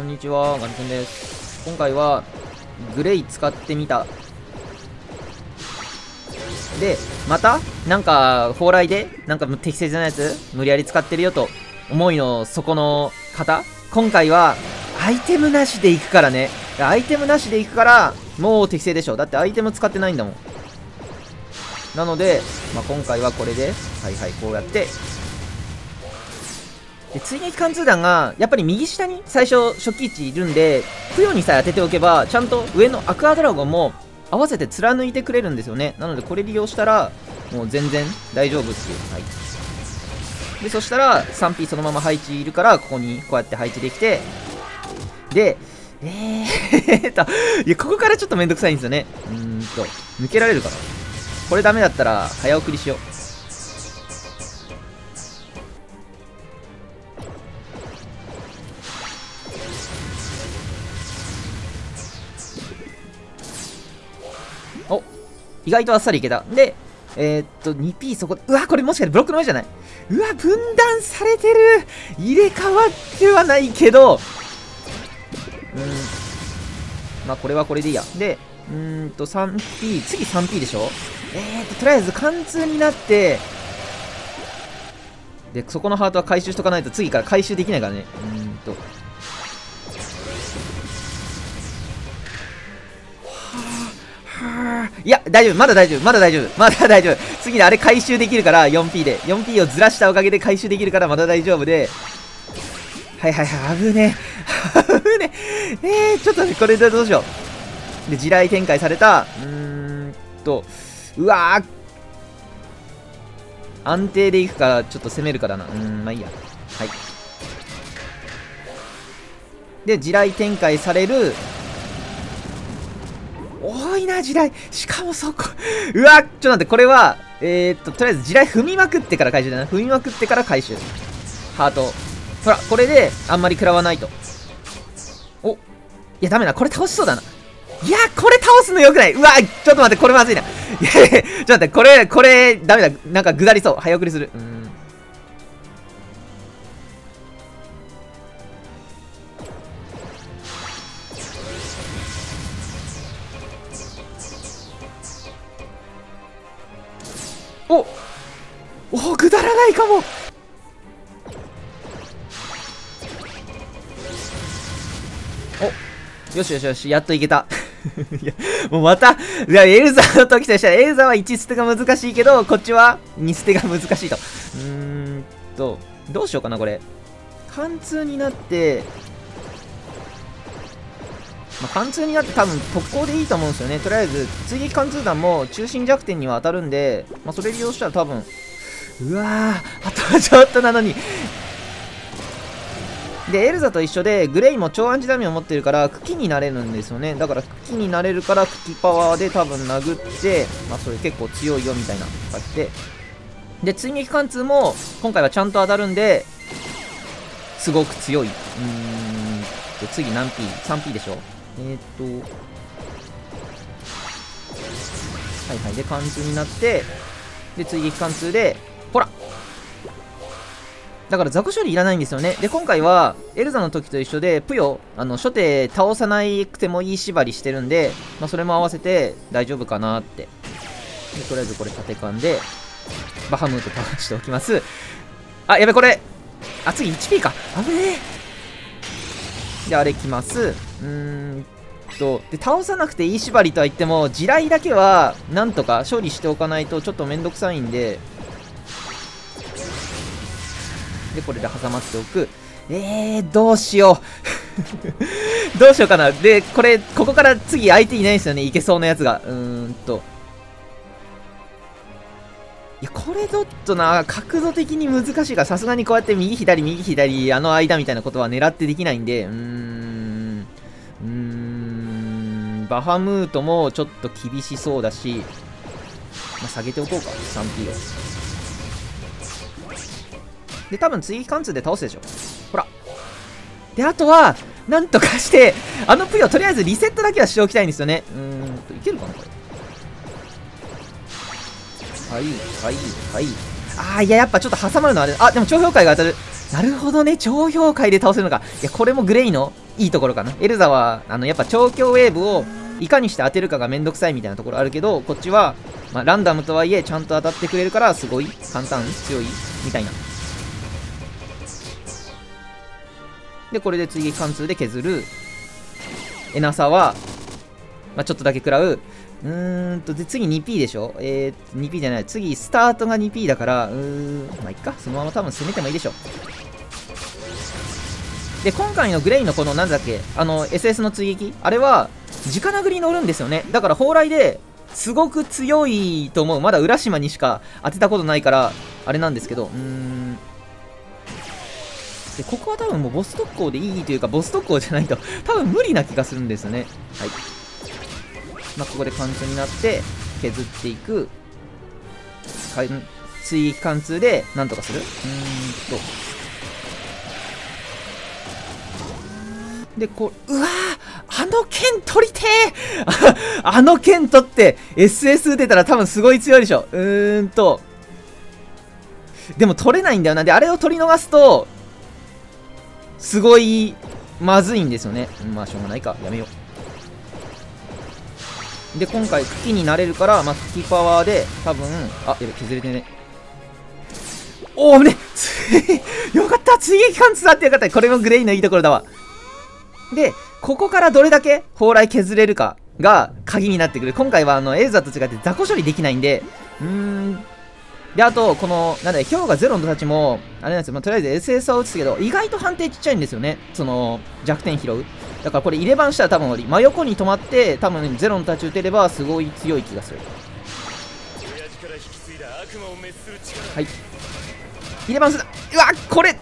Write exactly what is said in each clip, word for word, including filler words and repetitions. こんにちは、ガミくんです。今回はグレイ使ってみた。でまたなんか蓬莱でなんか適切なやつ無理やり使ってるよと思いの底の方、今回はアイテムなしで行くからね。アイテムなしで行くからもう適正でしょ。だってアイテム使ってないんだもん。なので、まあ、今回はこれではいはいこうやってで、追撃貫通弾がやっぱり右下に最初初期位置いるんで、プヨにさえ当てておけばちゃんと上のアクアドラゴンも合わせて貫いてくれるんですよね。なのでこれ利用したらもう全然大丈夫っていう。はい、でそしたら スリーピー そのまま配置いるから、ここにこうやって配置できて、でえーといやここからちょっとめんどくさいんですよね。うーんと抜けられるかな。これダメだったら早送りしよう。お、意外とあっさりいけた。で、えー、っと、ツーピー そこ、うわ、これもしかしてブロックの上じゃない。うわ、分断されてる。入れ替わってはないけど、うん、まあ、これはこれでいいや。で、うーんと、スリーピー、次 スリーピー でしょ。えーっと、とりあえず貫通になって、で、そこのハートは回収しとかないと次から回収できないからね。うーんと。いや、大丈夫。まだ大丈夫。まだ大丈夫。まだ大丈夫。次にあれ回収できるから、フォーピー で。フォーピー をずらしたおかげで回収できるから、まだ大丈夫で。はいはいはい。危ねえ。危ねえ。えー、ちょっとこれでどうしよう。で、地雷展開された。うーんと、うわー。安定でいくか、ちょっと攻めるかだな。うーん、まあいいや。はい。で、地雷展開される。多いな、地雷。しかもそこ。うわ、ちょっと待って、これは、えー、っと、とりあえず地雷踏みまくってから回収だな。踏みまくってから回収。ハート。ほら、これで、あんまり食らわないと。お。いや、ダメだ。これ倒しそうだな。いや、これ倒すのよくない。うわ、ちょっと待って、これまずいな。いやいや、ちょっと待って、これ、これ、ダメだ。なんか、下りそう。早送りする。うーん。おお、くだらないかも。お、よしよしよし、やっといけた。いやもうまた、いやエルザの時としたらエルザはいち捨てが難しいけど、こっちはに捨てが難しいと。うーんとどうしようかな。これ貫通になって、まあ、貫通になって多分特攻でいいと思うんですよね。とりあえず追撃貫通弾も中心弱点には当たるんで、まあ、それ利用したら多分、うわー、あとはちょっとなのに。でエルザと一緒でグレイも超アンチダメを持ってるから茎になれるんですよね。だから茎になれるから茎パワーで多分殴って、まあ、それ結構強いよみたいなこうやって。で追撃貫通も今回はちゃんと当たるんですごく強い。うーんで次何 P? スリーピー でしょ。えーっとはいはい。で貫通になって、で追撃貫通でほら、だからザコ処理いらないんですよね。で今回はエルザの時と一緒でプヨあの初手倒さなくてもいい縛りしてるんで、まあ、それも合わせて大丈夫かなって。でとりあえずこれ縦勘でバハムート倒しておきます。あやべ、これあ次 ワンピー か。危ねえ。であれ来ます。うーんとで倒さなくていい縛りとは言っても地雷だけはなんとか処理しておかないとちょっとめんどくさいんで、でこれで挟まっておく。えー、どうしよう。どうしようかな。でこれここから次相手いないですよね、いけそうなやつが。うーんといやこれちょっとな角度的に難しいから、さすがにこうやって右左右左あの間みたいなことは狙ってできないんで、うーんうーんバハムートもちょっと厳しそうだし、まあ、下げておこうか スリーピー を。で、多分追撃貫通で倒すでしょ。ほら。で、あとは、なんとかして、あのプヨをとりあえずリセットだけはしておきたいんですよね。うーんと、いけるかな、これ。はい、はい、はい。あー、いや、やっぱちょっと挟まるのはあれ。あ、でも、超氷塊が当たる。なるほどね、超氷塊で倒せるのか。いや、これもグレイのいいところかな。エルザはあのやっぱ長距離ウェーブをいかにして当てるかがめんどくさいみたいなところあるけど、こっちは、まあ、ランダムとはいえちゃんと当たってくれるからすごい簡単強いみたいな。でこれで追撃貫通で削る。エナサは、まあ、ちょっとだけ食らう。うーんとで次 にピー でしょ。えー、にピー じゃない、次スタートが にピー だから、うーんまあいっか、そのまま多分攻めてもいいでしょ。で今回のグレイのこのなんだっけ、あの エスエス の追撃、あれは直殴りに乗るんですよね。だから蓬莱ですごく強いと思う。まだ浦島にしか当てたことないからあれなんですけど、うーんでここは多分もうボス特攻でいいというか、ボス特攻じゃないと多分無理な気がするんですよね。はい、まあ、ここで貫通になって削っていく。追撃貫通でなんとかする。うーんとでこう、うわー、あの剣取りてーあの剣取って エスエス 打てたら多分すごい強いでしょ。うーんとでも取れないんだよな。であれを取り逃すとすごいまずいんですよね。まあしょうがないか、やめよう。で今回茎になれるから、まあ、茎パワーで多分、あやべ削れてね。おおねよかった、追撃貫通あってよかった。これもグレイのいいところだわ。で、ここからどれだけ蓬莱削れるかが鍵になってくる。今回はあのエルザと違って雑魚処理できないんで、うーん。で、あと、この、なんだ、氷河ゼロの人たちも、あれなんですよ、まあ、とりあえず エスエス は打つけど、意外と判定ちっちゃいんですよね。その、弱点拾う。だからこれ入れ番したら多分真横に止まって、多分ゼロの人たち打てればすごい強い気がする。はい。入れ番する。うわ、これ、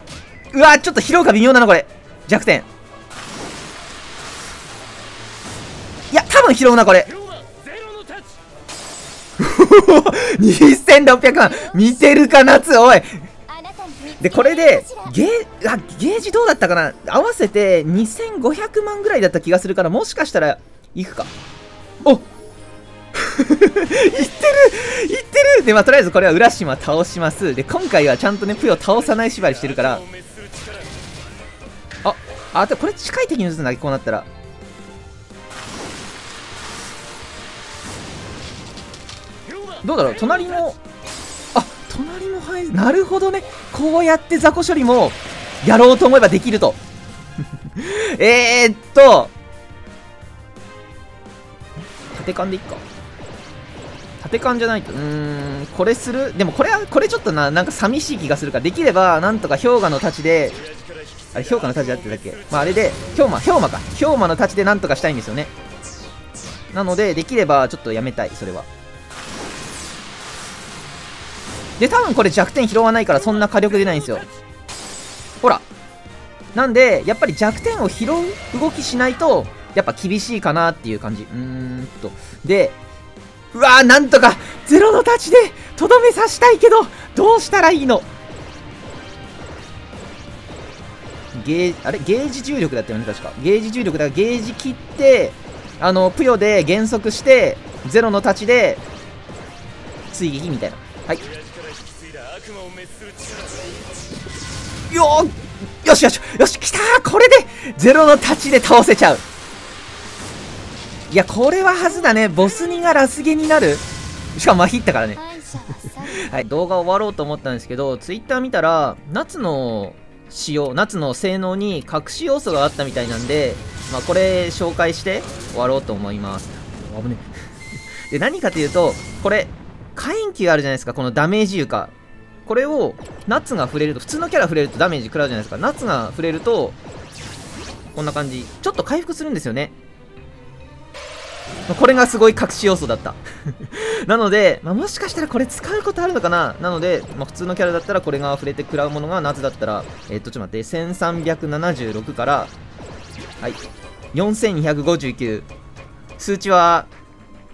うわ、ちょっと拾うか微妙なの、これ。弱点。いや、多分拾うな、これ。にせんろっぴゃくまん見てるか、夏、おい。で、これで、ゲー、あ、ゲージどうだったかな、合わせてにせんごひゃくまんぐらいだった気がするから、もしかしたら、いくか。おっいってるいってるで、まあ、とりあえずこれは浦島倒します。で、今回はちゃんとね、プヨ倒さない縛りしてるから。あ、あ、これ近い敵に打つんだ、こうなったら。どうだろう、隣も、あ、隣も入る。なるほどね。こうやって雑魚処理もやろうと思えばできると。えーっと、縦缶でいっか。縦缶じゃないと、うーん、これする。でもこれは、これちょっとな、なんか寂しい気がするから、できれば、なんとか氷河の太刀で、あれ、氷河の太刀だってだっけ、まあ、あれで、氷馬、氷馬か。氷馬の太刀でなんとかしたいんですよね。なので、できれば、ちょっとやめたい、それは。で、多分これ弱点拾わないからそんな火力出ないんですよ。ほら。なんで、やっぱり弱点を拾う動きしないと、やっぱ厳しいかなっていう感じ。うーんと。で、うわー、なんとか、ゼロの太刀で、とどめ刺したいけど、どうしたらいいの？ゲージ、あれ？ゲージ重力だったよね、確か。ゲージ重力だから、ゲージ切って、あの、プヨで減速して、ゼロの太刀で、追撃みたいな。はい。よー、よしよしよし、きたー、これでゼロの太刀で倒せちゃう。いや、これははずだね。ボスにがラスゲになる、しかもマヒったからね。はい、動画終わろうと思ったんですけど、ツイッター見たら夏の仕様、夏の性能に隠し要素があったみたいなんで、まあ、これ紹介して終わろうと思います。危ねで、何かというと、これ火炎球あるじゃないですか、このダメージ床。これを夏が触れると、普通のキャラ触れるとダメージ食らうじゃないですか。夏が触れるとこんな感じ、ちょっと回復するんですよね。これがすごい隠し要素だったなので、まあ、もしかしたらこれ使うことあるのかな。なので、まあ、普通のキャラだったらこれが触れて食らうものが、夏だったらえー、っとちょっと待って、せんさんびゃくななじゅうろくから、はい、よんせんにひゃくごじゅうきゅう、数値は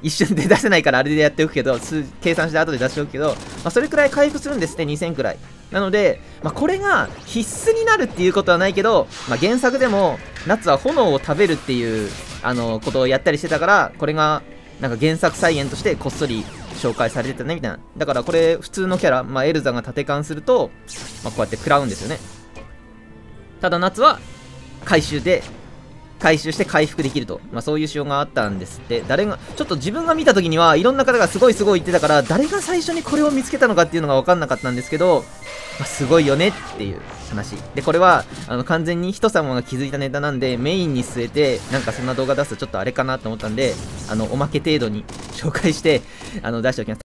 一瞬で出せないからあれでやっておくけど、計算して後で出しておくけど、まあ、それくらい回復するんですって、にせんくらい。なので、まあ、これが必須になるっていうことはないけど、まあ、原作でも夏は炎を食べるっていうあのことをやったりしてたから、これがなんか原作再現としてこっそり紹介されてたねみたいな。だからこれ普通のキャラ、まあ、エルザが縦缶すると、まあ、こうやって食らうんですよね。ただ夏は回収で回収して回復できると、まあ、そういう仕様があったんですって。誰がちょっと自分が見た時にはいろんな方がすごいすごい言ってたから、誰が最初にこれを見つけたのかっていうのが分かんなかったんですけど、まあ、すごいよねっていう話で、これはあの完全に人様が気づいたネタなんで、メインに据えてなんかそんな動画出すとちょっとあれかなと思ったんで、あのおまけ程度に紹介してあの出しておきます。